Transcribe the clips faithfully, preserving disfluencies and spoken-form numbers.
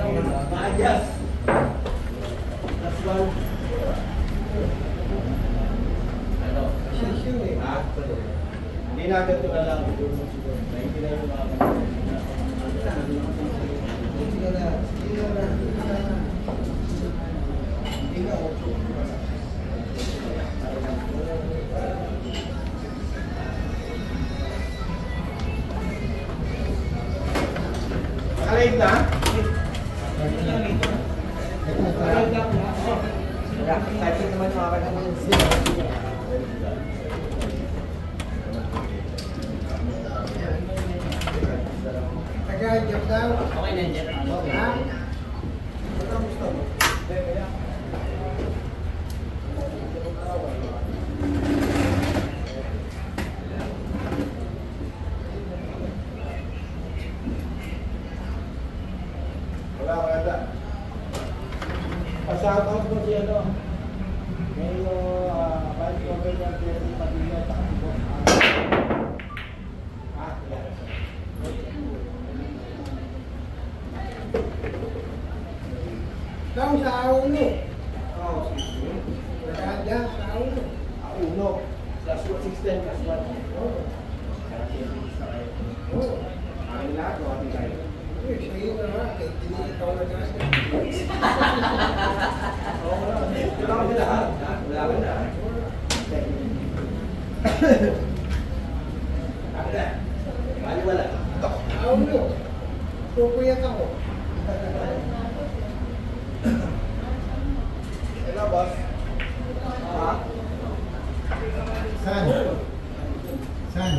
Yes. That's one. I know. She's human. Actually. Hindi na agad ko alam. Hindi na rin ako. Hindi na na. Hindi na na. Hindi na na. Alay na? Alay na dito? Alay na po na? Oo. Typing naman yung mga kanya ng zero. Taga-jap daw? Okay na dyan. Okay. Ha? Ito ang gusto mo? Kaya. Pasakot mo siya no? Ngayon, kahit ko ba niya pwede pati na takbo? Ah, yan. Saan sa auno? Oo, sige. Kaya sa auno? Auno. Plus one sixteen, plus one. Oo. Kaya kaya sa kayo. Oo. Akin lahat o akin kayo? Sige na nga, kahit tinitaw na kasi. Pupuyat ako. Hello, boss. Ha? Saan? Saan?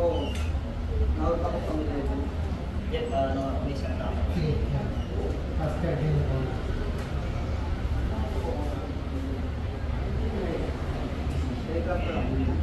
Oo. Naut ako sa mga ito. Yan, para naman ako isang tama. Sige, yan. Pastor, yan ako. Thank you.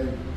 Thank you.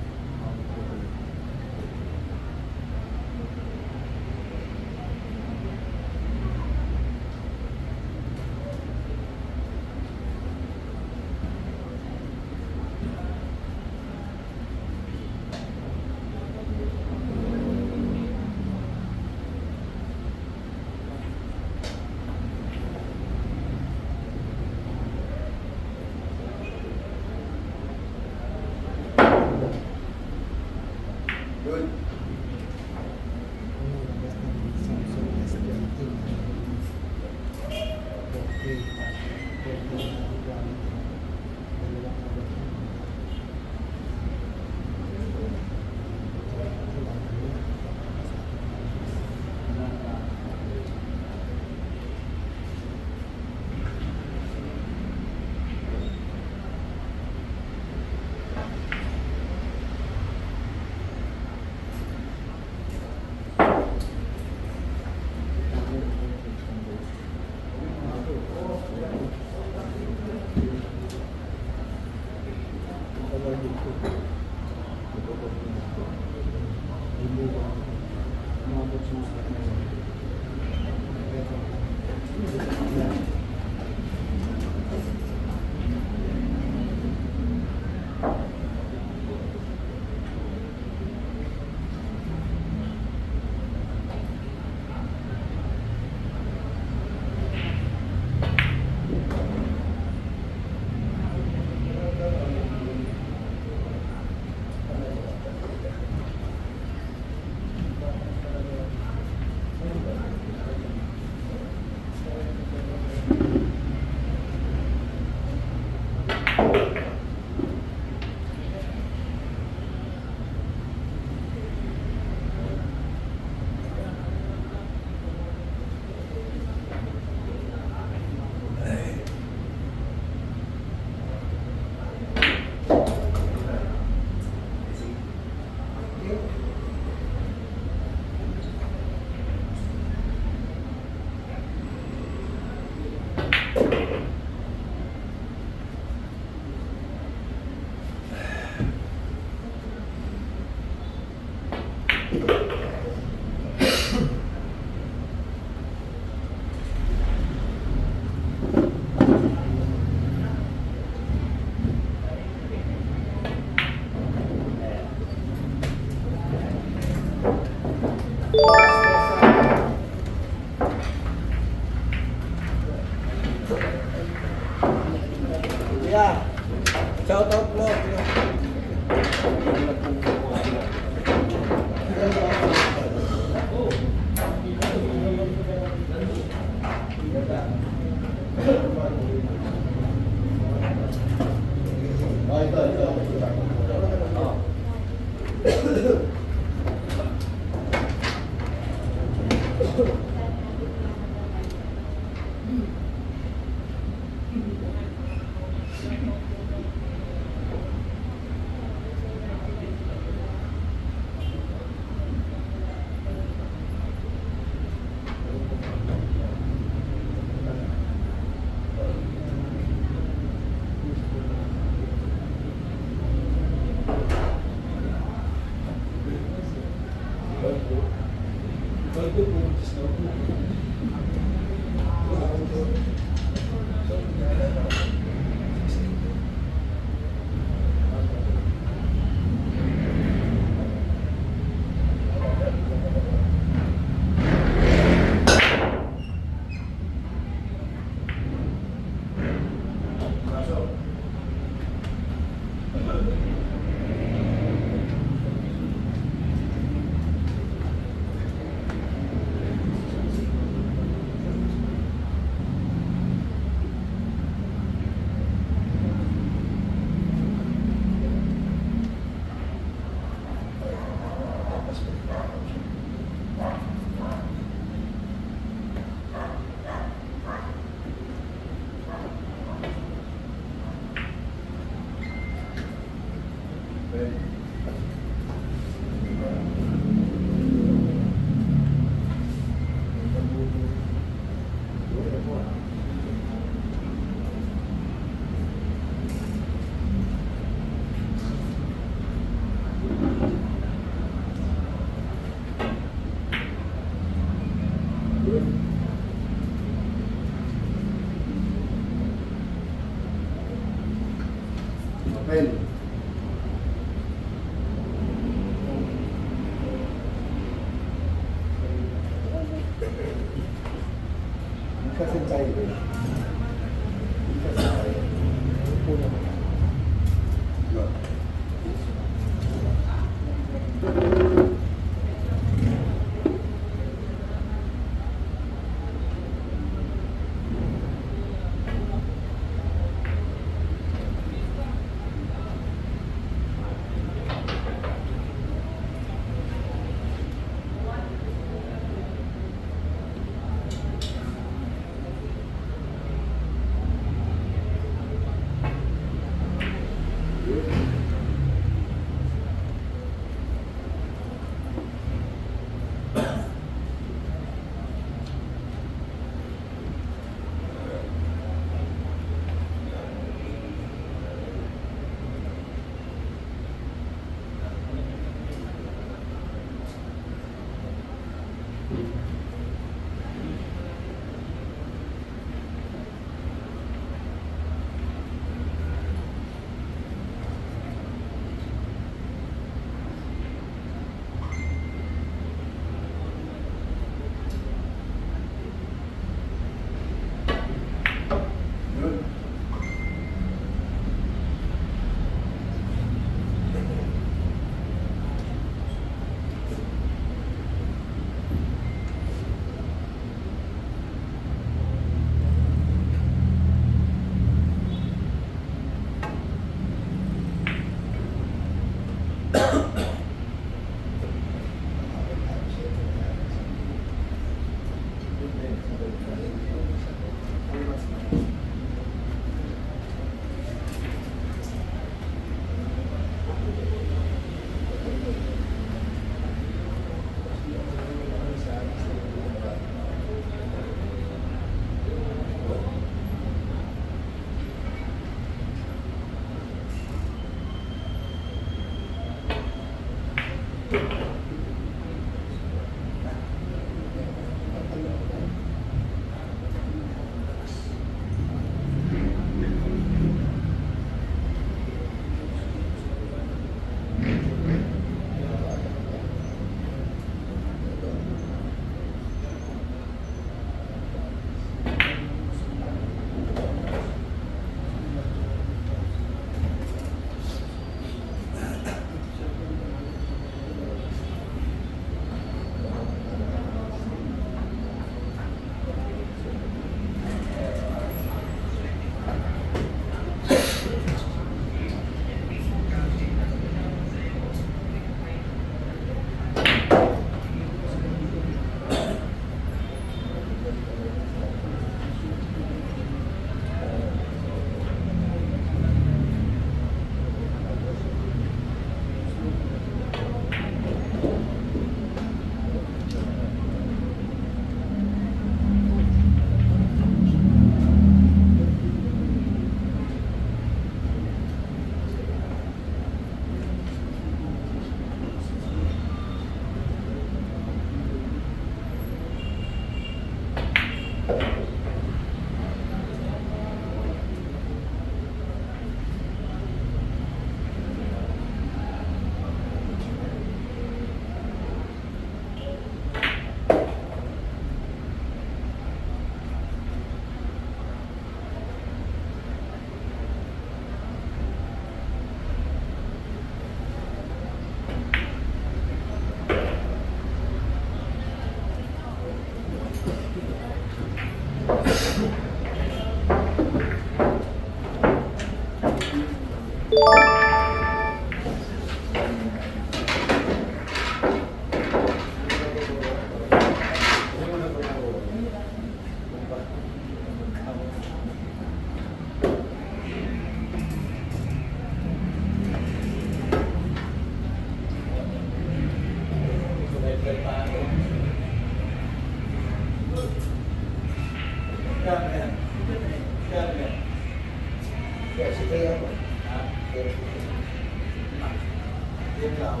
Sunod-sunod,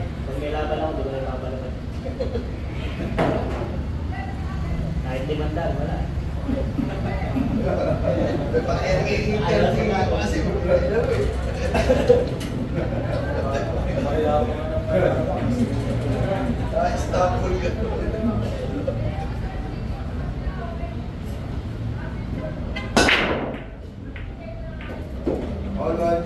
pag may laban ako, di ko na ipapalaban. Kahit limandaan, wala. Bakit nag-i-interview nga ako kasi mag-ride na ako eh. Kaya ako nga. Ah, Istanbul ka. All right.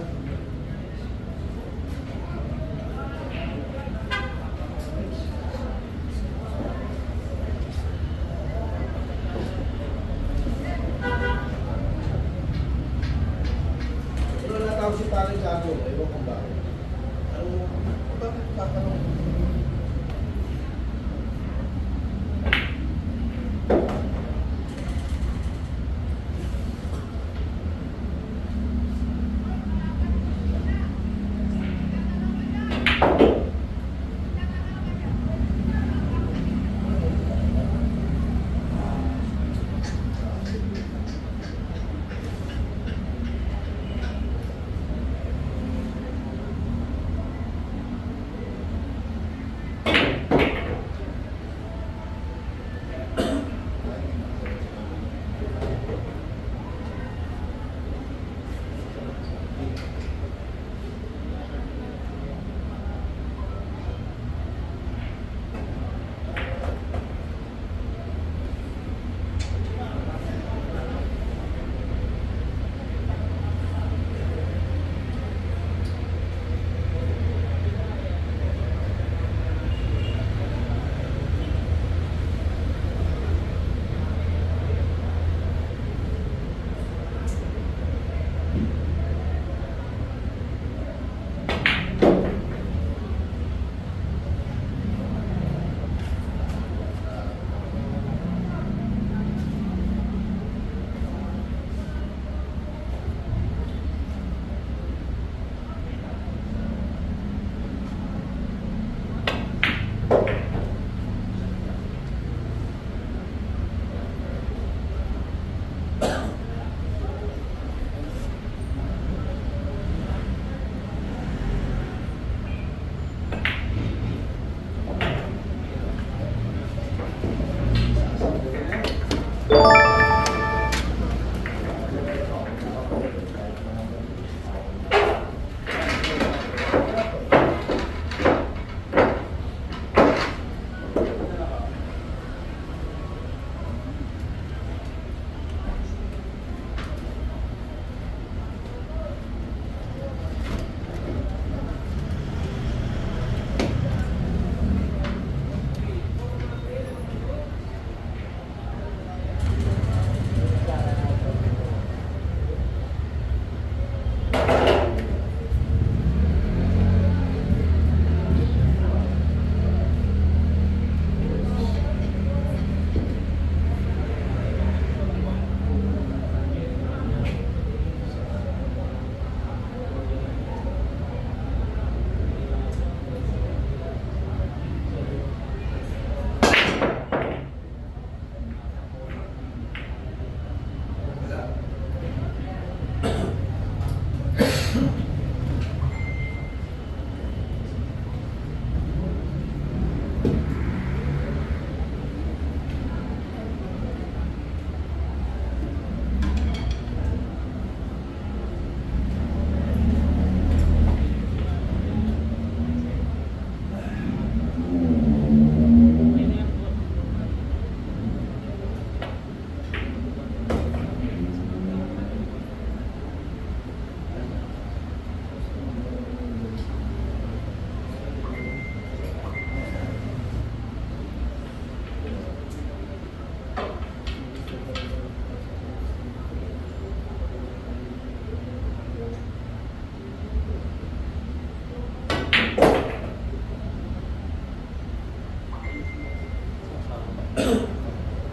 Terima kasih.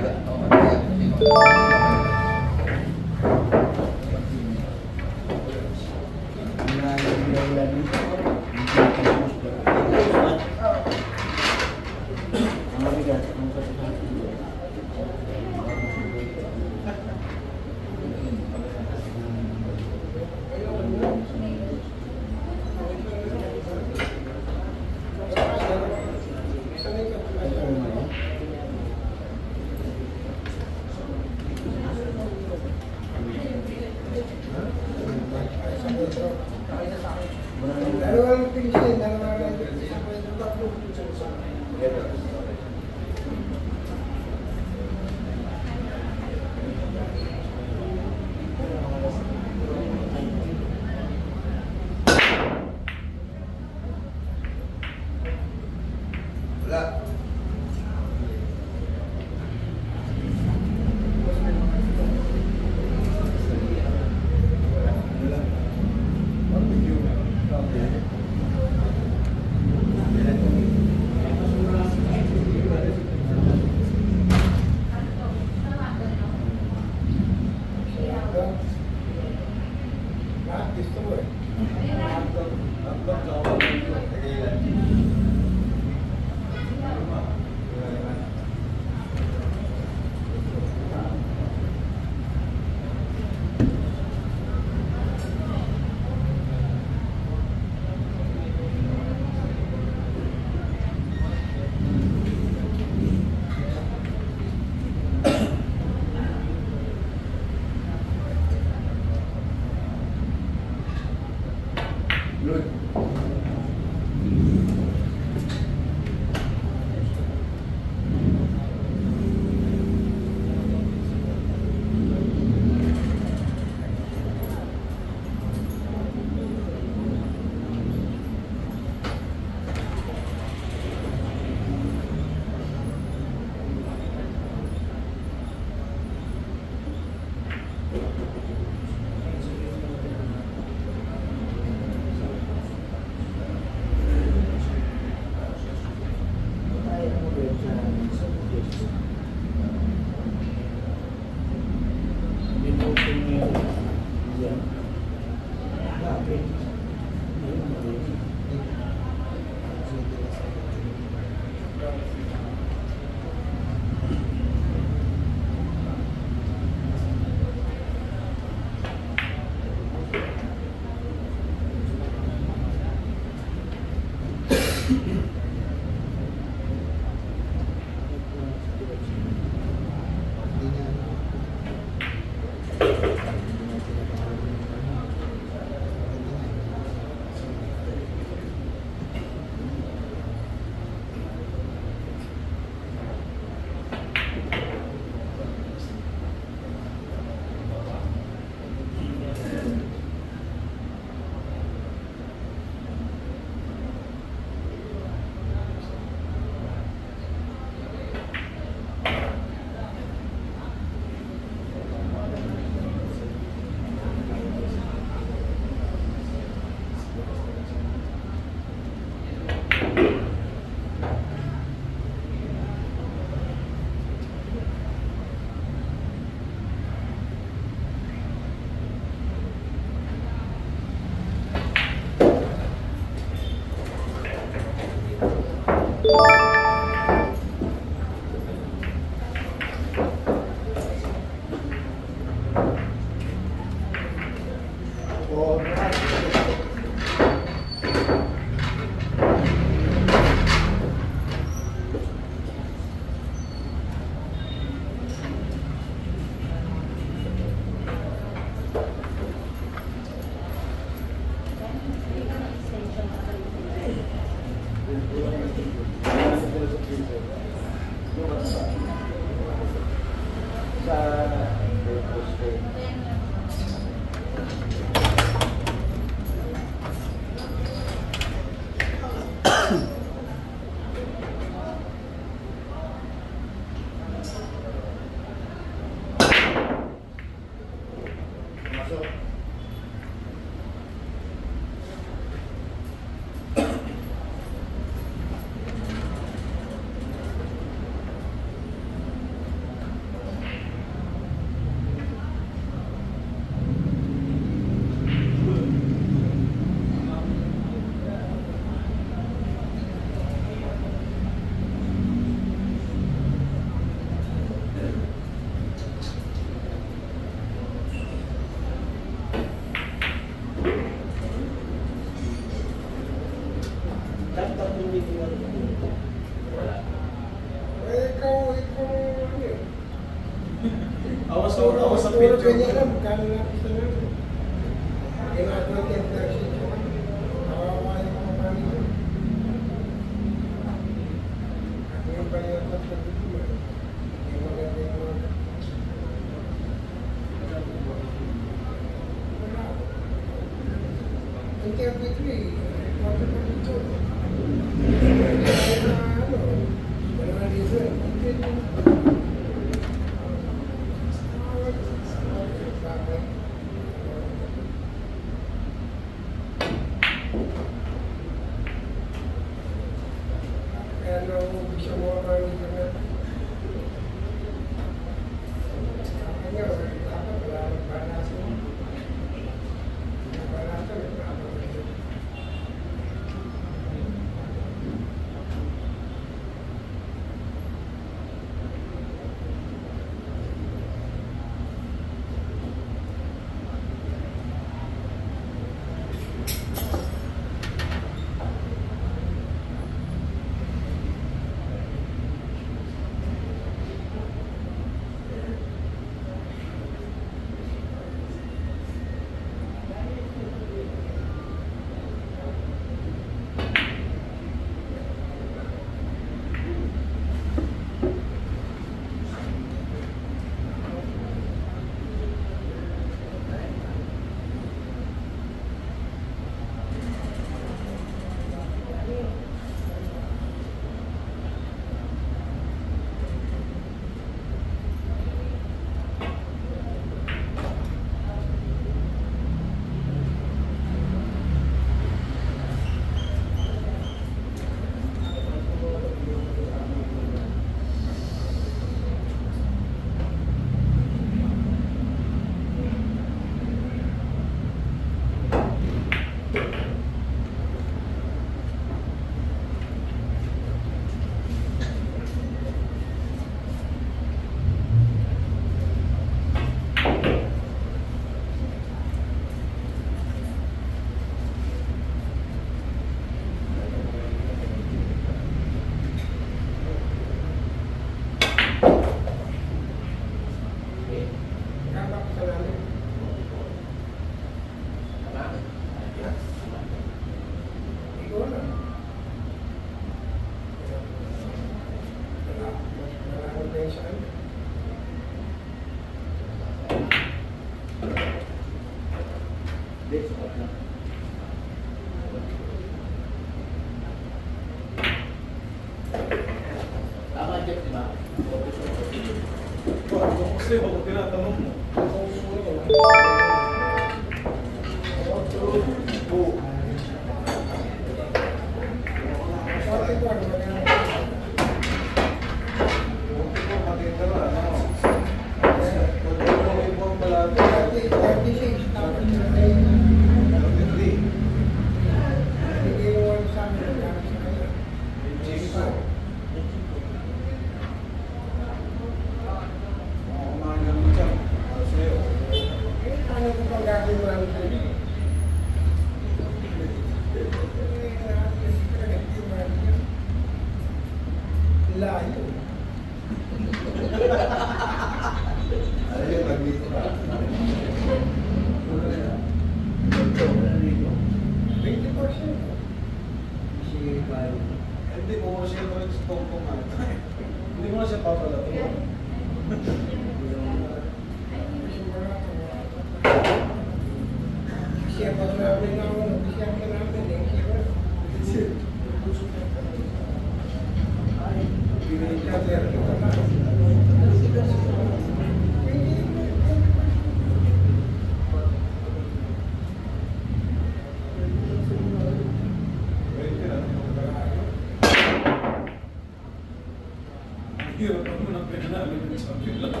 something like that.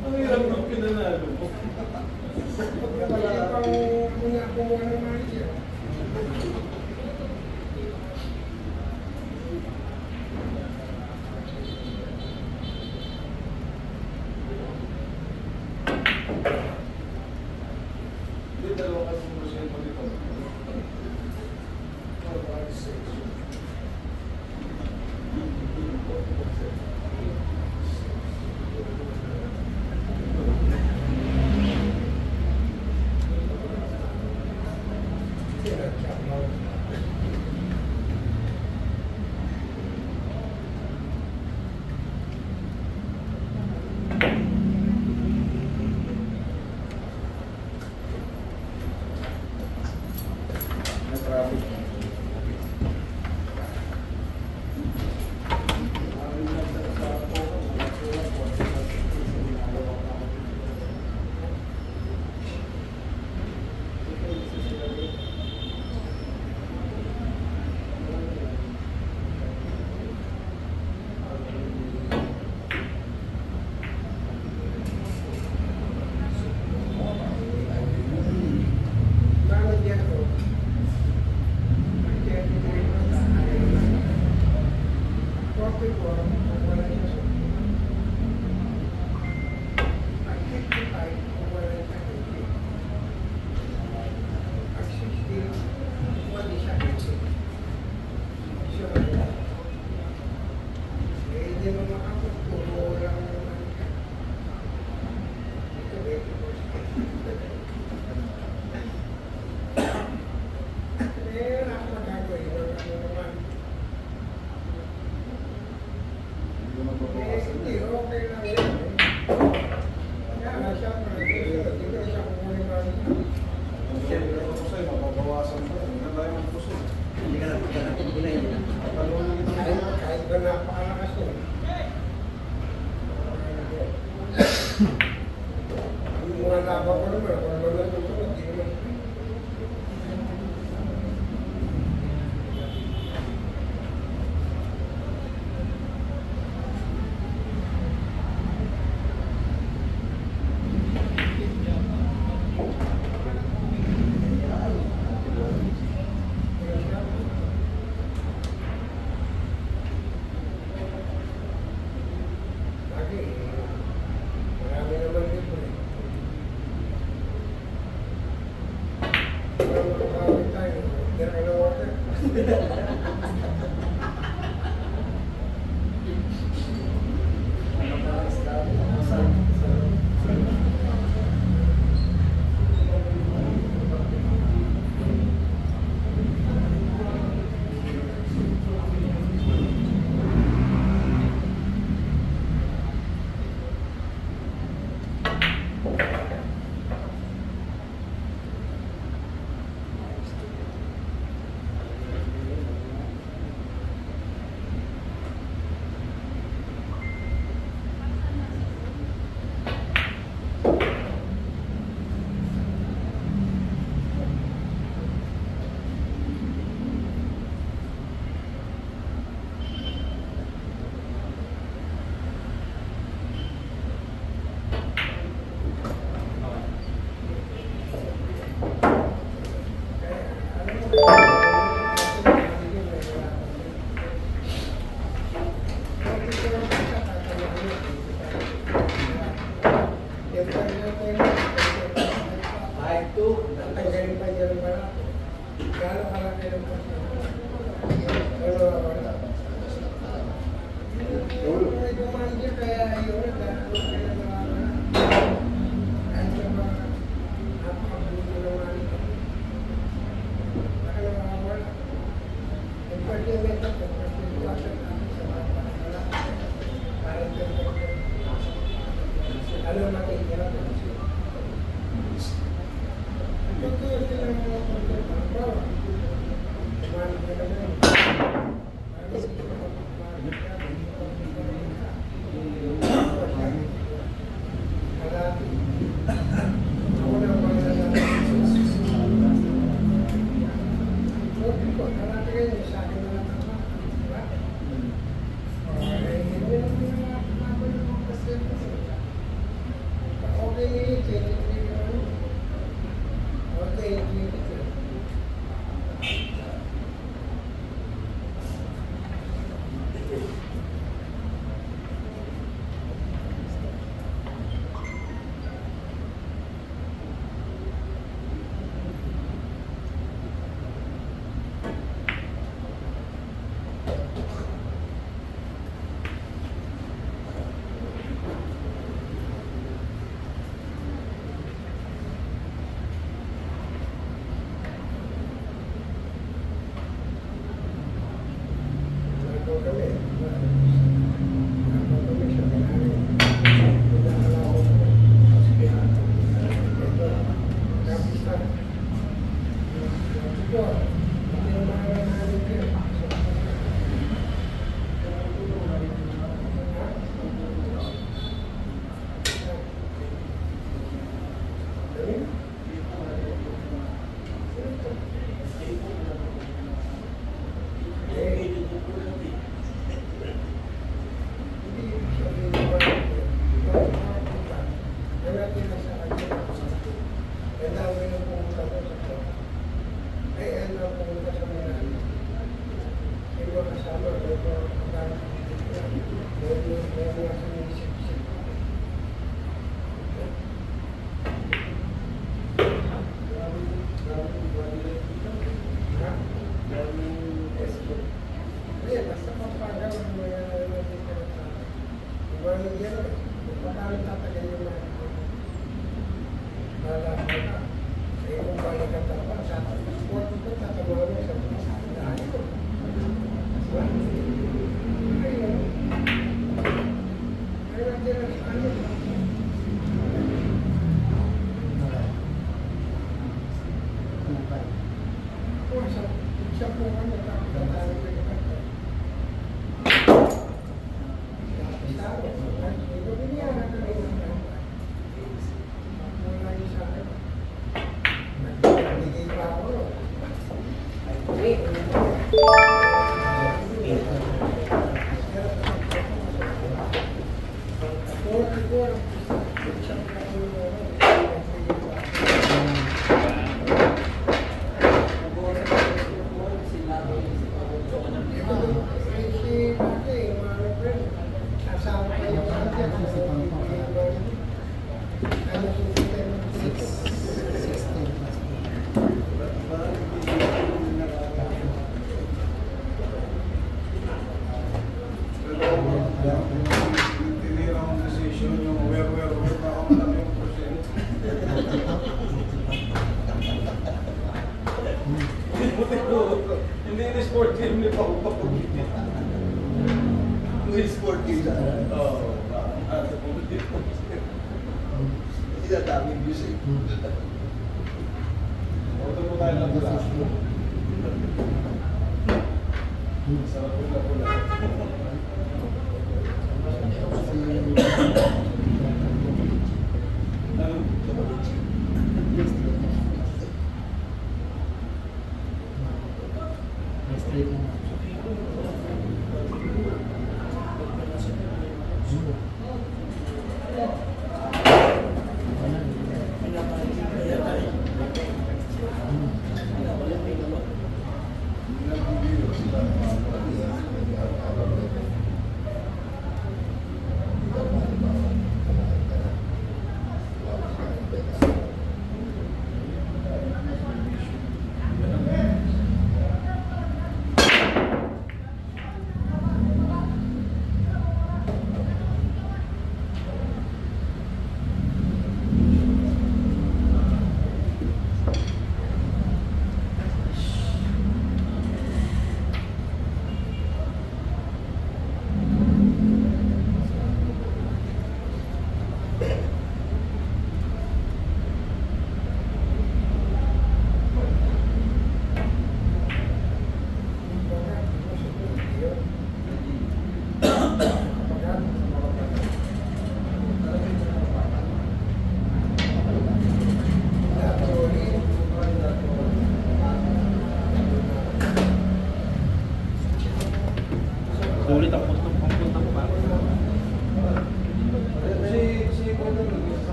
No hubiera rompido nada de loco. Gracias.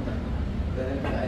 Dale, dale, dale.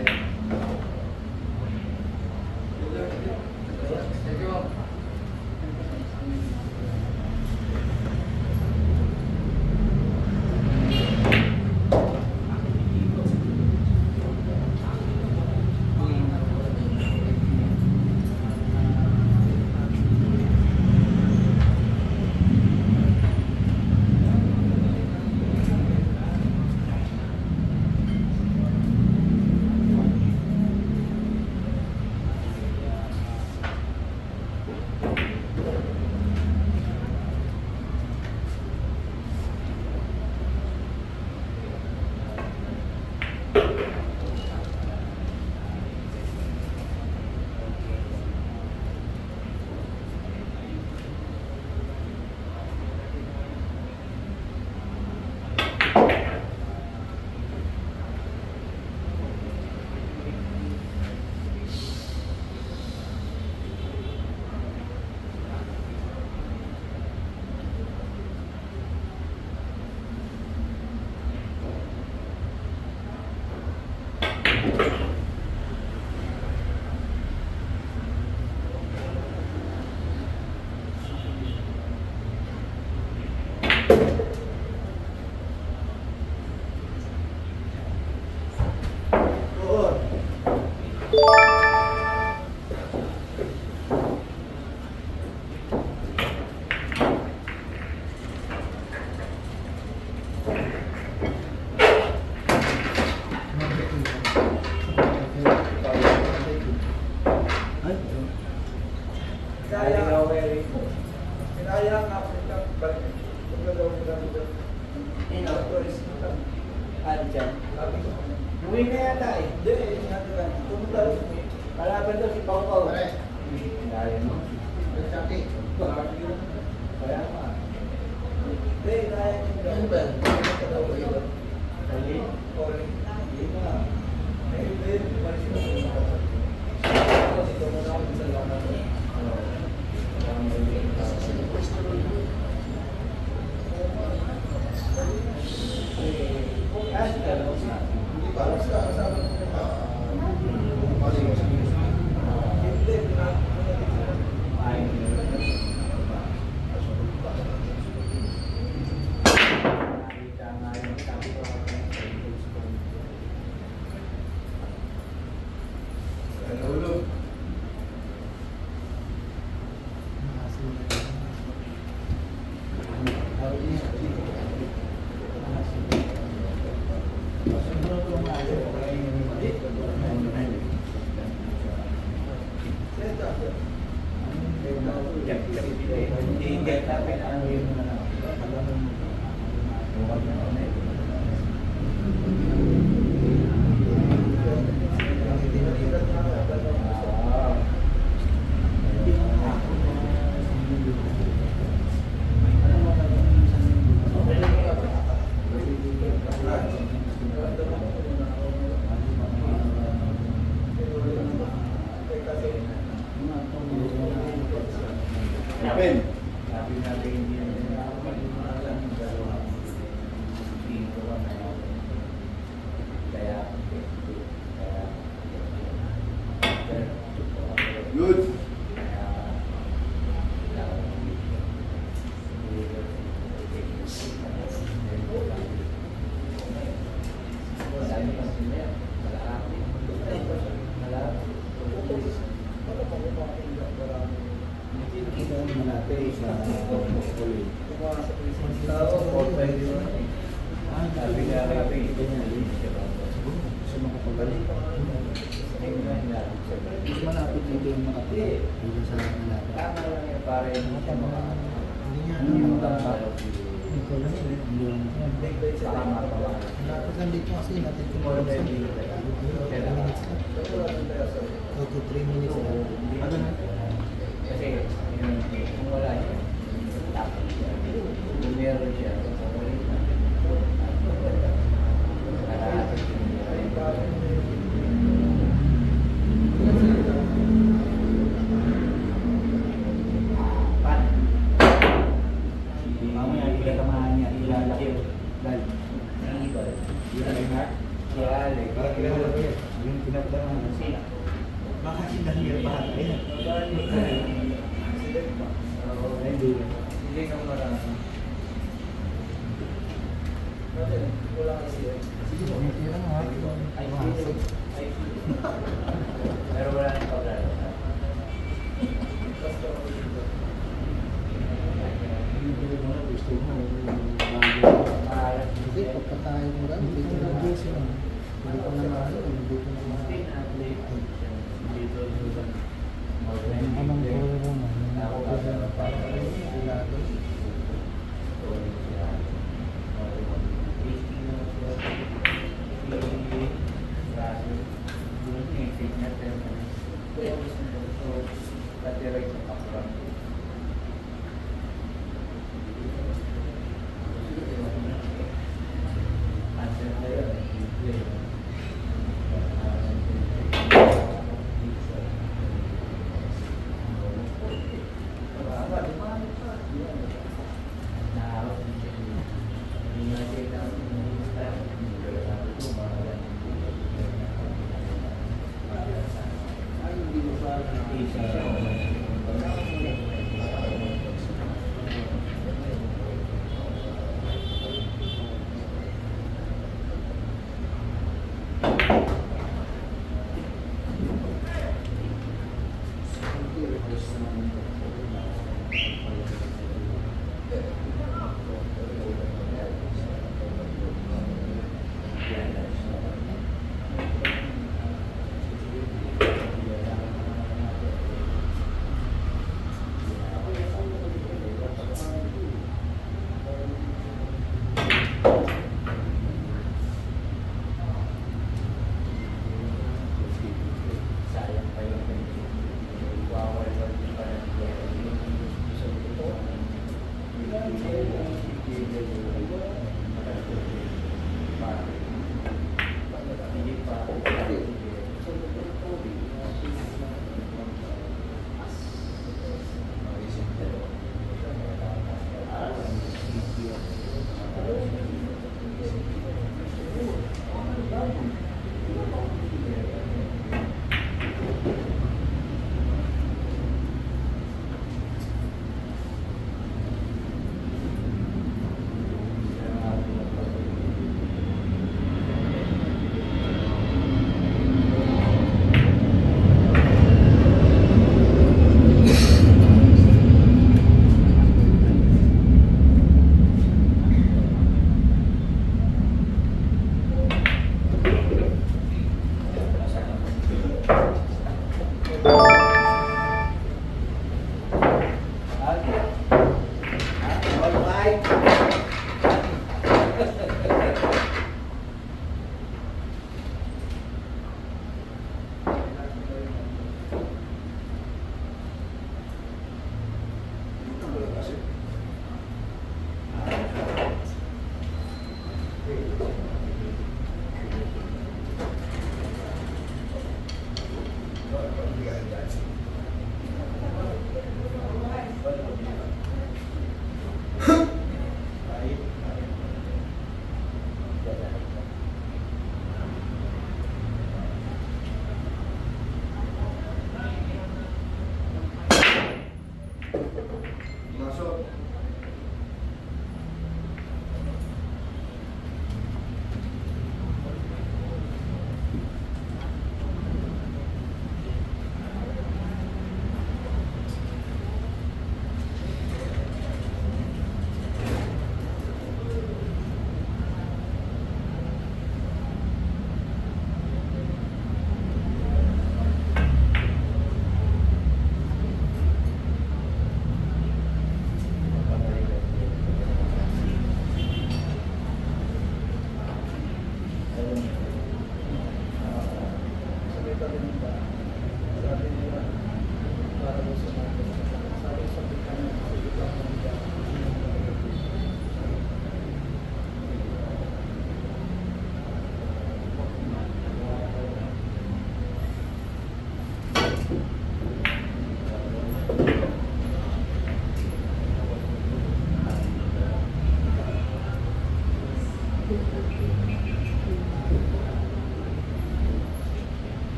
كلام الأخير اليوم كنا بدأنا نسينا ما خش الدنيا البعض عليها عندي ليه كم مرة ولا أسير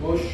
Push.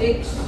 Six.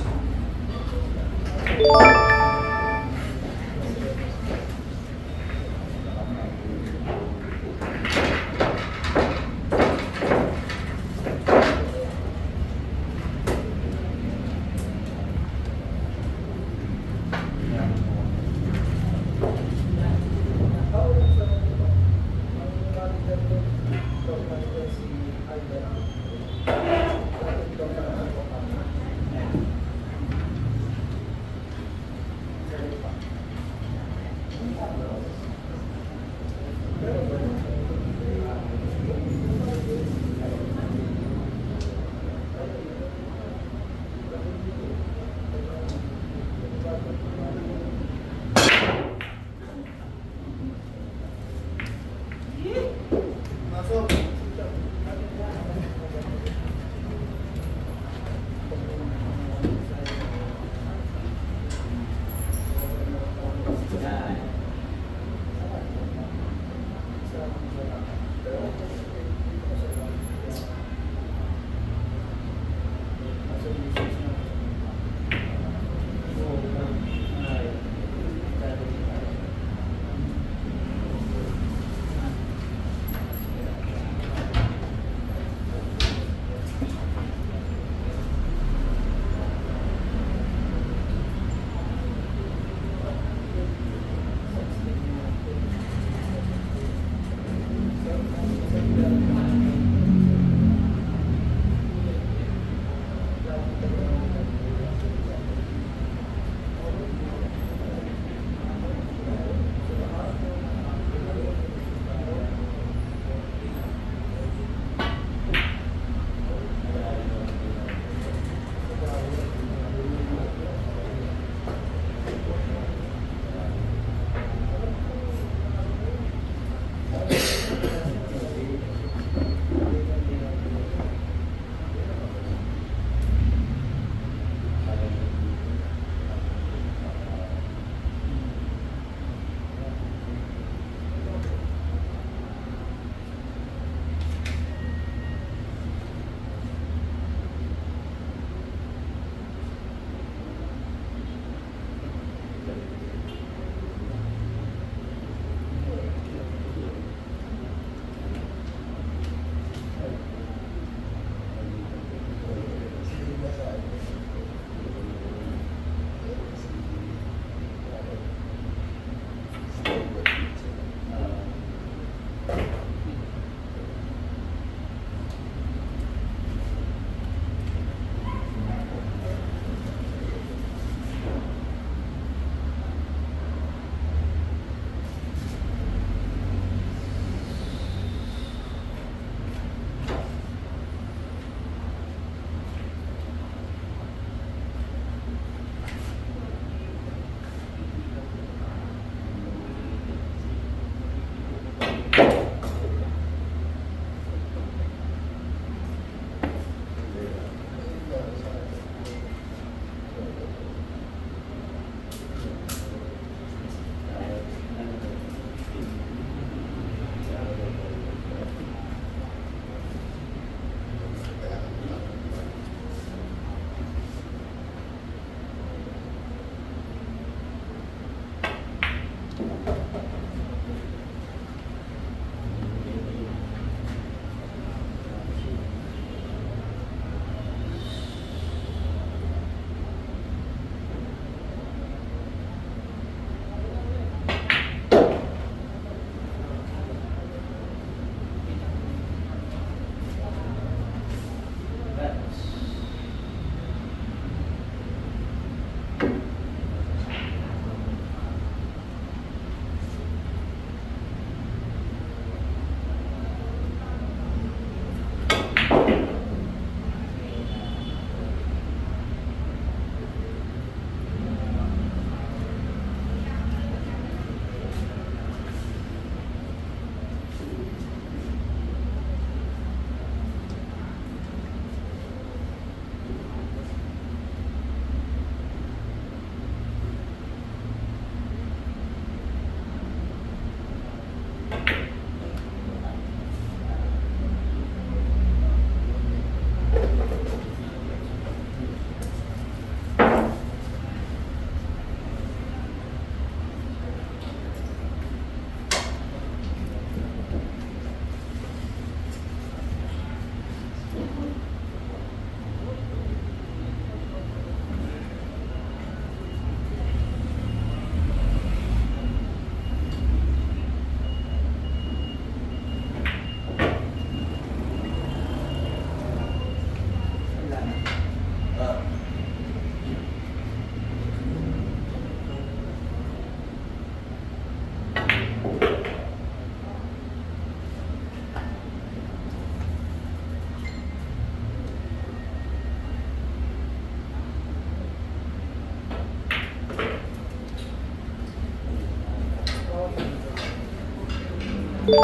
Six.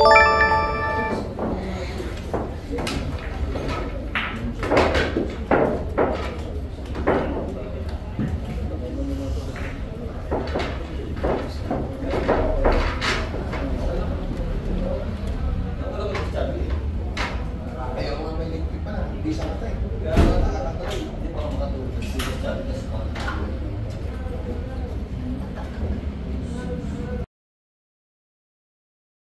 You